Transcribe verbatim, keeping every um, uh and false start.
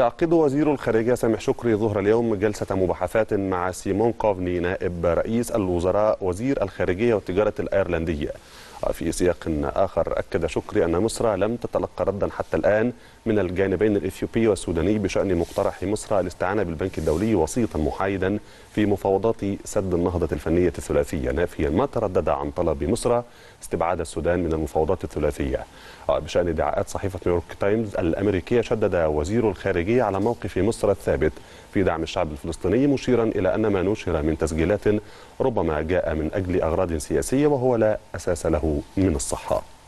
يعقد وزير الخارجية سامح شكري ظهر اليوم جلسة مباحثات مع سيمون كوفني نائب رئيس الوزراء وزير الخارجية والتجارة الأيرلندية. في سياق آخر أكد شكري أن مصر لم تتلقى ردا حتى الآن من الجانبين الإثيوبي والسوداني بشأن مقترح مصر الاستعانة بالبنك الدولي وسيطا محايدا في مفاوضات سد النهضة الفنية الثلاثية، نافيا ما تردد عن طلب مصر استبعاد السودان من المفاوضات الثلاثية. بشأن ادعاءات صحيفة نيويورك تايمز الأمريكية، شدد وزير الخارجية على موقف مصر الثابت في دعم الشعب الفلسطيني، مشيرا إلى أن ما نشر من تسجيلات ربما جاء من أجل أغراض سياسية وهو لا أساس له من الصحة.